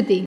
स्तुति।